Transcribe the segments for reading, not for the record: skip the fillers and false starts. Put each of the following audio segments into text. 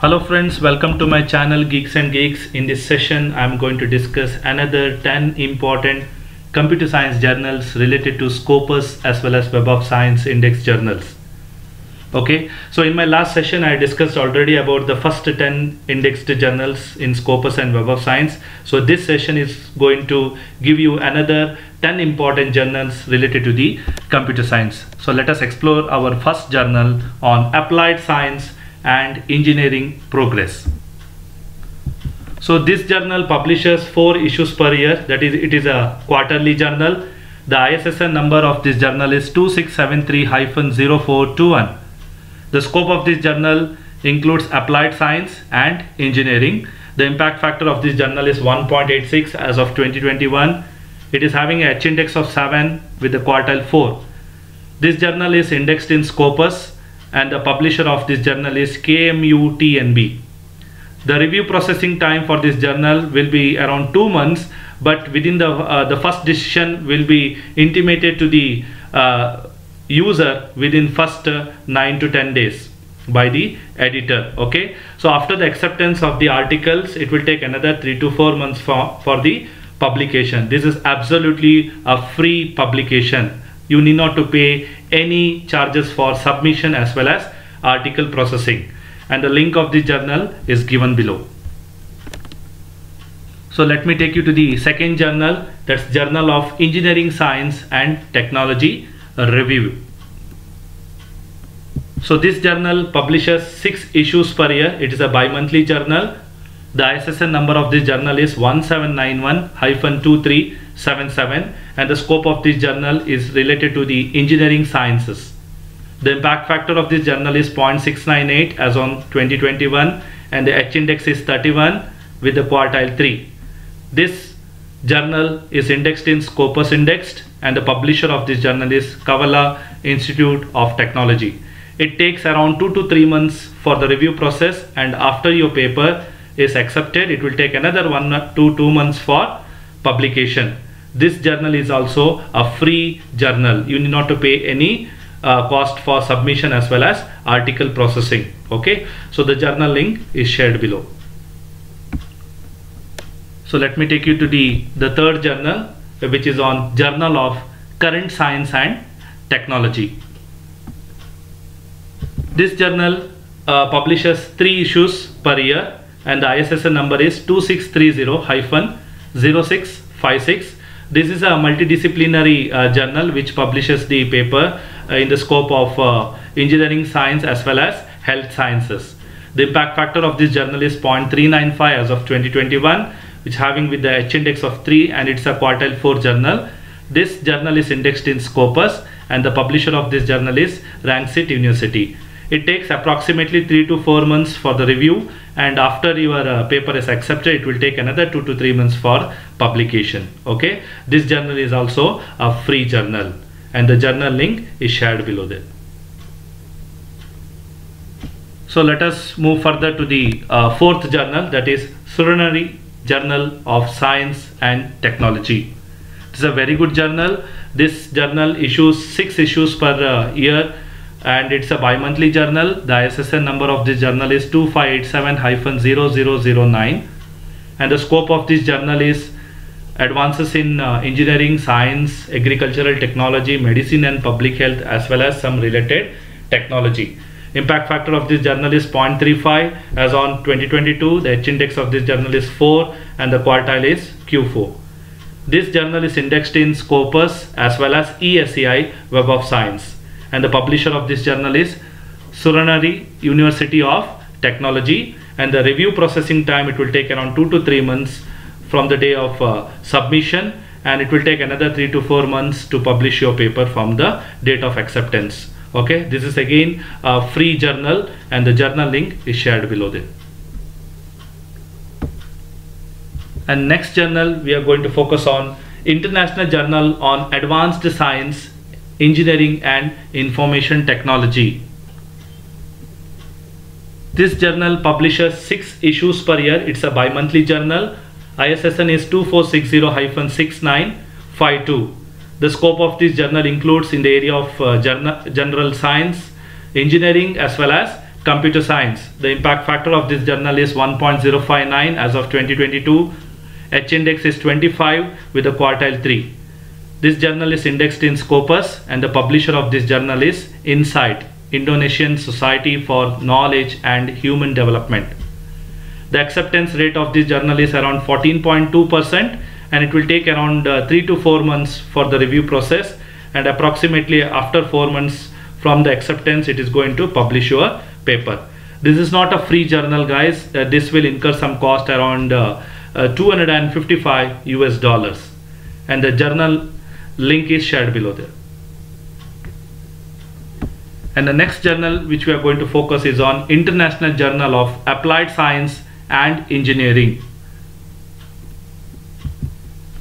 Hello friends, welcome to my channel Geeks and Geeks. In this session I am going to discuss another 10 important computer science journals related to Scopus as well as Web of Science index journals. Okay, so in my last session I discussed already about the first 10 indexed journals in Scopus and Web of Science. So this session is going to give you another 10 important journals related to the computer science. So let us explore our first journal on Applied Science and Engineering Progress. So this journal publishes 4 issues per year, that is, it is a quarterly journal. The ISSN number of this journal is 2673-0421. The scope of this journal includes applied science and engineering. The impact factor of this journal is 1.86 as of 2021. It is having a H-index of 7 with a quartile 4. This journal is indexed in Scopus and the publisher of this journal is KMUTNB. The review processing time for this journal will be around 2 months, but within the first decision will be intimated to the user within first 9 to 10 days by the editor. Okay, so after the acceptance of the articles it will take another 3 to 4 months for the publication. This is absolutely a free publication. You need not to pay any charges for submission as well as article processing, and the link of the journal is given below. So let me take you to the second journal, that's Journal of Engineering Science and Technology Review. So this journal publishes 6 issues per year. It is a bi-monthly journal. The ISSN number of this journal is 1791-2377 and the scope of this journal is related to the engineering sciences. The impact factor of this journal is 0.698 as on 2021 and the H-index is 31 with the quartile 3. This journal is indexed in Scopus indexed and the publisher of this journal is Kavala Institute of Technology. It takes around 2 to 3 months for the review process, and after your paper is accepted it will take another 1 to 2 months for publication. This journal is also a free journal. You need not to pay any cost for submission as well as article processing. Okay, so the journal link is shared below. So let me take you to the third journal, which is on Journal of Current Science and Technology. This journal publishes 3 issues per year and the ISSN number is 2630-0656. This is a multidisciplinary journal which publishes the paper in the scope of engineering science as well as health sciences. The impact factor of this journal is 0.395 as of 2021, which having with the H-index of 3 and it's a quartile 4 journal. This journal is indexed in Scopus and the publisher of this journal is Ranksit University. It takes approximately 3 to 4 months for the review, and after your paper is accepted it will take another 2 to 3 months for publication. Okay, this journal is also a free journal and the journal link is shared below there. So let us move further to the fourth journal, that is Suranaree Journal of Science and Technology. This is a very good journal. This journal issues 6 issues per year and it's a bi-monthly journal. The ISSN number of this journal is 2587-0009 and the scope of this journal is advances in engineering, science, agricultural technology, medicine and public health as well as some related technology. Impact factor of this journal is 0.35 as on 2022. The H-index of this journal is 4 and the quartile is Q4. This journal is indexed in Scopus as well as ESEI Web of Science, and the publisher of this journal is Suranari University of Technology, and the review processing time it will take around 2 to 3 months from the day of submission, and it will take another 3 to 4 months to publish your paper from the date of acceptance. Okay, this is again a free journal and the journal link is shared below there. And next journal we are going to focus on International Journal on Advanced Science Engineering and Information Technology. This journal publishes 6 issues per year. It's a bi-monthly journal. ISSN is 2460-6952. The scope of this journal includes in the area of general science, engineering as well as Computer Science. The impact factor of this journal is 1.059 as of 2022. H index is 25 with a quartile 3. This journal is indexed in Scopus and the publisher of this journal is Insight, Indonesian Society for Knowledge and Human Development. The acceptance rate of this journal is around 14.2% and it will take around 3 to 4 months for the review process, and approximately after 4 months from the acceptance it is going to publish your paper. This is not a free journal, guys. This will incur some cost around $255 US, and the journal link is shared below there. And the next journal which we are going to focus is on International Journal of Applied Science and Engineering.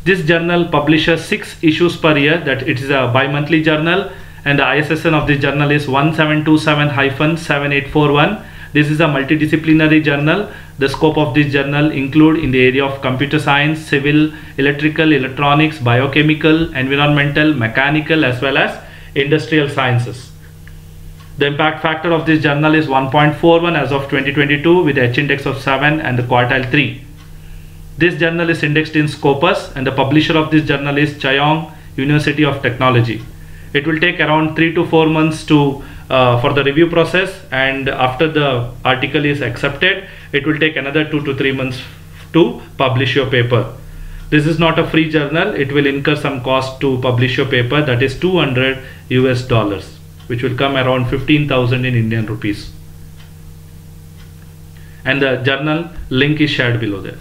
This journal publishes 6 issues per year, that it is a bi-monthly journal, and the ISSN of this journal is 1727-7841. This is a multidisciplinary journal. The scope of this journal include in the area of computer science, civil, electrical, electronics, biochemical, environmental, mechanical as well as industrial sciences. The impact factor of this journal is 1.41 as of 2022 with H index of 7 and the quartile 3. This journal is indexed in Scopus and the publisher of this journal is Chayong University of Technology. It will take around 3 to 4 months to for the review process, and after the article is accepted it will take another 2 to 3 months to publish your paper. This is not a free journal. It will incur some cost to publish your paper, that is $200 US. Which will come around 15,000 in Indian rupees, and the journal link is shared below there.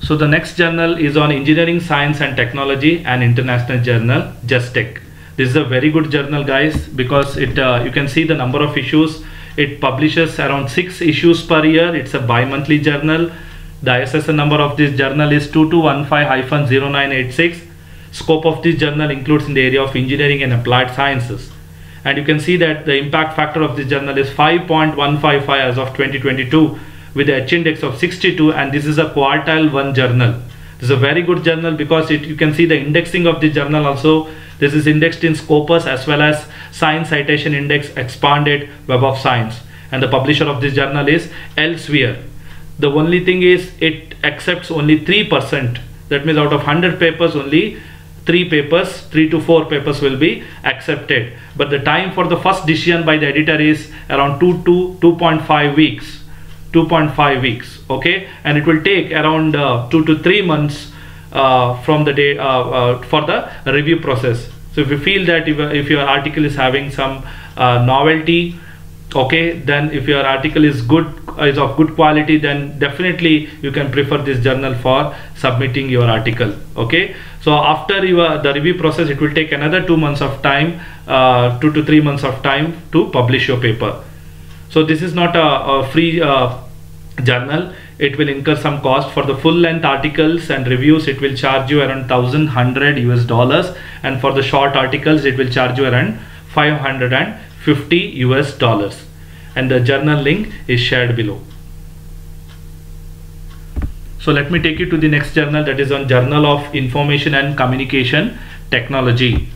So the next journal is on Engineering Science and Technology, an international journal, Justech. This is a very good journal, guys, because it you can see the number of issues. It publishes around 6 issues per year. It's a bi-monthly journal. The ISSN number of this journal is 2215-0986. Scope of this journal includes in the area of engineering and applied sciences, and you can see that the impact factor of this journal is 5.155 as of 2022 with a H index of 62, and this is a quartile 1 journal. This is a very good journal because you can see the indexing of the journal also. This is indexed in Scopus as well as Science Citation Index Expanded Web of Science, and the publisher of this journal is Elsevier. The only thing is it accepts only 3%. That means out of 100 papers only 3 to 4 papers will be accepted, but the time for the first decision by the editor is around 2 to 2.5 weeks, okay, and it will take around 2 to 3 months from the day for the review process. So if you feel that if your article is having some novelty, okay, then if your article is of good quality, then definitely you can prefer this journal for submitting your article, okay. So after the review process it will take another 2 months of time, 2 to 3 months of time to publish your paper. So this is not a free journal. It will incur some cost for the full length articles and reviews. It will charge you around $1,100 US, and for the short articles it will charge you around $550 US, and the journal link is shared below. So let me take you to the next journal, that is on Journal of Information and Communication Technology.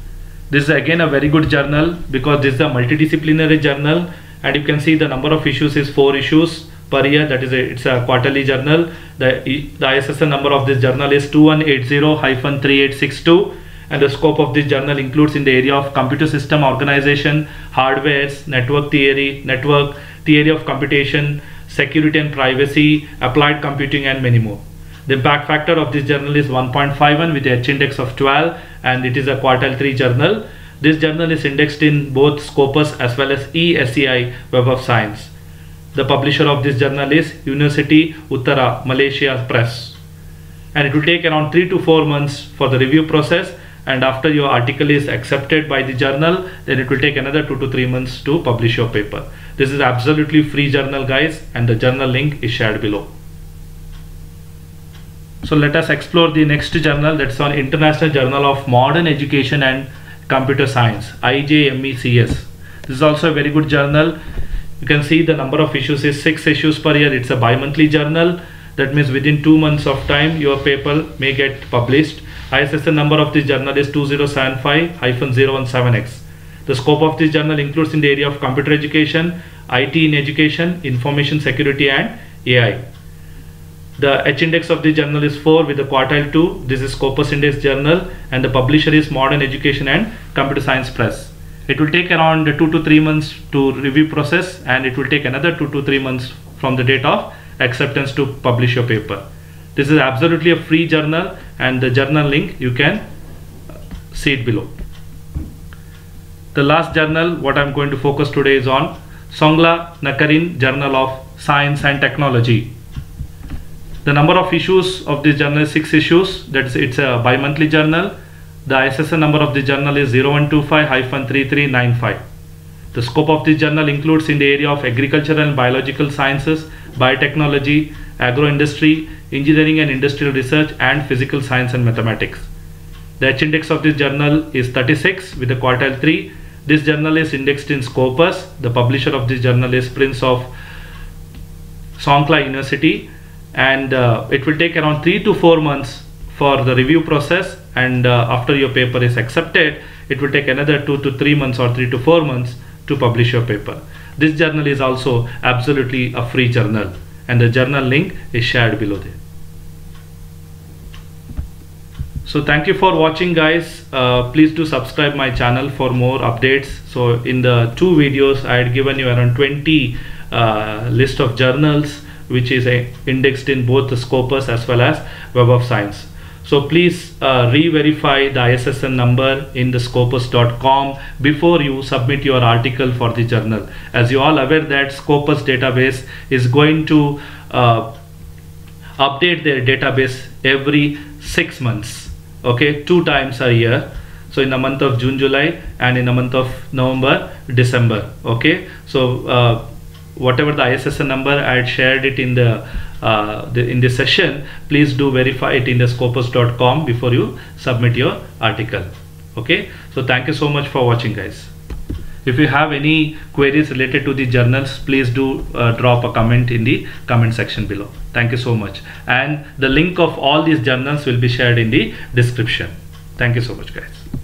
This is again a very good journal because this is a multidisciplinary journal, and you can see the number of issues is 4 issues per year, that is it's a quarterly journal. The ISSN number of this journal is 2180-3862. And the scope of this journal includes in the area of computer system organization, hardwares, network theory of computation, security and privacy, applied computing, and many more. The impact factor of this journal is 1.51 with a H index of 12, and it is a quartile 3 journal. This journal is indexed in both Scopus as well as ESEI Web of Science. The publisher of this journal is University Uttara Malaysia Press, and it will take around 3 to 4 months for the review process, and after your article is accepted by the journal then it will take another 2 to 3 months to publish your paper. This is absolutely free journal, guys, and the journal link is shared below. So let us explore the next journal, that's on International Journal of Modern Education and Computer Science, IJMECS. This is also a very good journal. You can see the number of issues is 6 issues per year. It's a bi-monthly journal. That means within 2 months of time your paper may get published. ISSN number of this journal is 2075-017X. The scope of this journal includes in the area of computer education, IT in education, information security and AI. The H index of this journal is 4 with a quartile 2. This is Scopus index journal and the publisher is Modern Education and Computer Science Press. It will take around 2 to 3 months to review process, and it will take another 2 to 3 months from the date of acceptance to publish your paper. This is absolutely a free journal, and the journal link you can see it below. The last journal what I'm going to focus today is on Songklanakarin Journal of Science and Technology. The number of issues of this journal is 6 issues. That's it's a bi-monthly journal. The ISSN number of the journal is 0125-3395. The scope of this journal includes in the area of agricultural and biological sciences, biotechnology, agro-industry, engineering and industrial research, and physical science and mathematics. The H index of this journal is 36 with a quartile 3. This journal is indexed in Scopus. The publisher of this journal is Prince of Songkhla University, and it will take around 3 to 4 months for the review process, and after your paper is accepted, it will take another 2 to 3 months or 3 to 4 months to publish your paper. This journal is also absolutely a free journal, and the journal link is shared below there. So thank you for watching, guys. Please do subscribe my channel for more updates. So in the 2 videos I had given you around 20 list of journals which is indexed in both the Scopus as well as Web of Science. So please re-verify the ISSN number in the Scopus.com before you submit your article for the journal. As you all aware that Scopus database is going to update their database every 6 months, okay, 2 times a year. So in the month of June, July, and in the month of November, December, okay. So whatever the ISSN number, I had shared it in this session. Please do verify it in the Scopus.com before you submit your article. Okay, so thank you so much for watching, guys. If you have any queries related to the journals, please do drop a comment in the comment section below. Thank you so much, and the link of all these journals will be shared in the description. Thank you so much, guys.